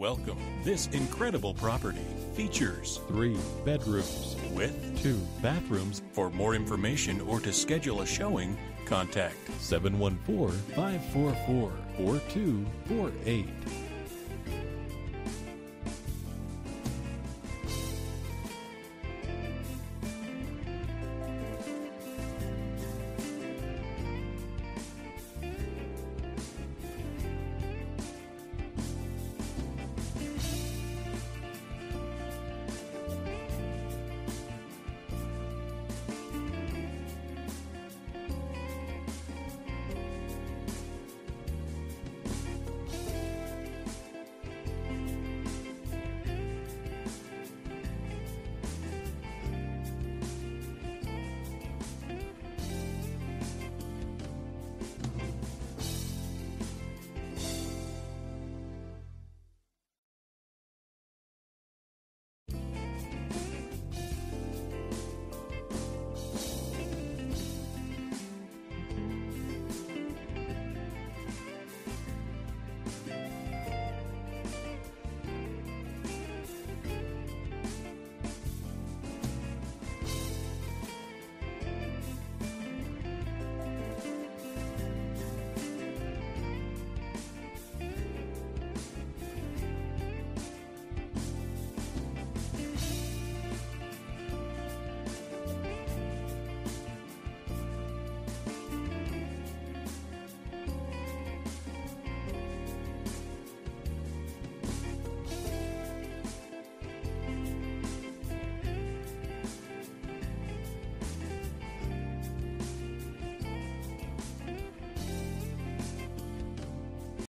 Welcome. This incredible property features 3 bedrooms with 2 bathrooms. For more information or to schedule a showing, contact 714-544-4248.